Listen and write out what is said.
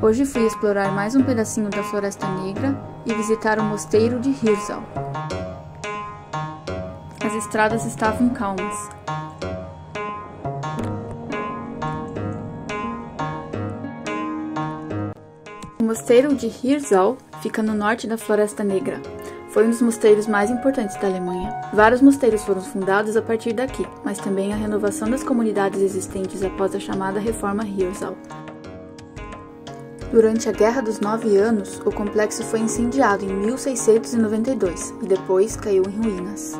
Hoje fui explorar mais um pedacinho da Floresta Negra e visitar o mosteiro de Hirsau. As estradas estavam calmas. O mosteiro de Hirsau fica no norte da Floresta Negra. Foi um dos mosteiros mais importantes da Alemanha. Vários mosteiros foram fundados a partir daqui, mas também a renovação das comunidades existentes após a chamada Reforma Hirsau. Durante a Guerra dos 9 Anos, o complexo foi incendiado em 1692 e depois caiu em ruínas.